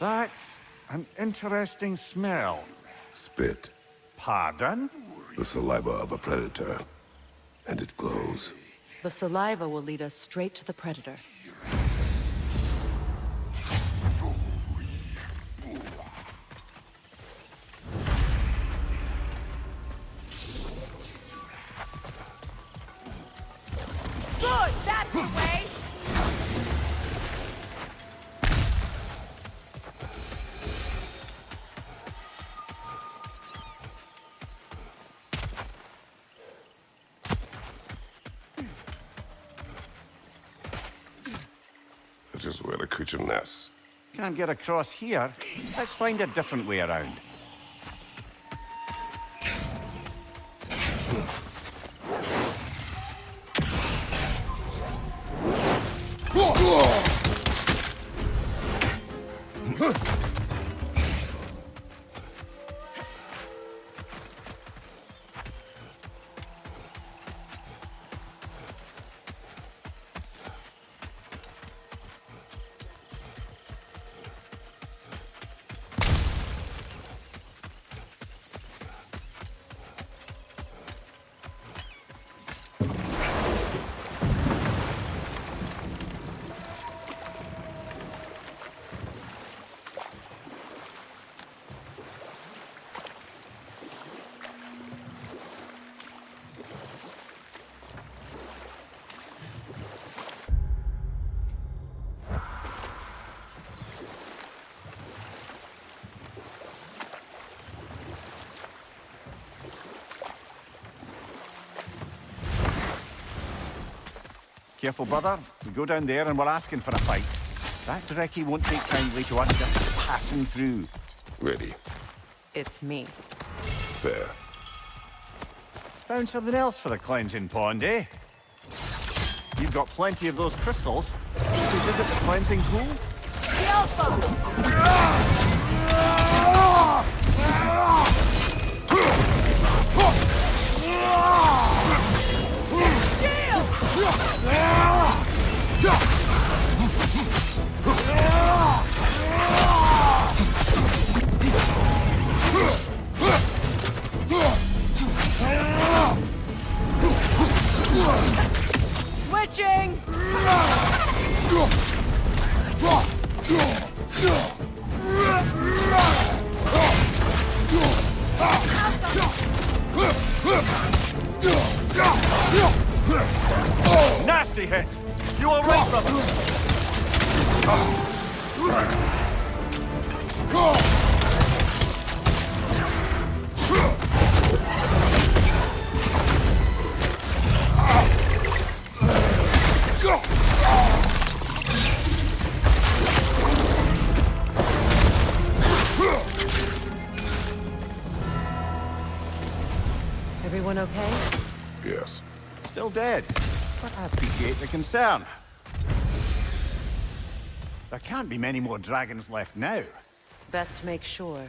That's an interesting smell. Spit. Pardon? The saliva of a predator. And it glows. The saliva will lead us straight to the predator. Good! That's the way! Can't get across here. Let's find a different way around. Careful, brother. We go down there and we're asking for a fight. That Dreki won't take kindly to us just passing through. Ready. It's me. Fair. Found something else for the cleansing pond, eh? You've got plenty of those crystals. Did you visit the cleansing pool? The Alpha! Switching! Nasty hit! You are right, brother! Everyone okay? Yes. Still dead. But I appreciate the concern. There can't be many more dragons left now. Best make sure.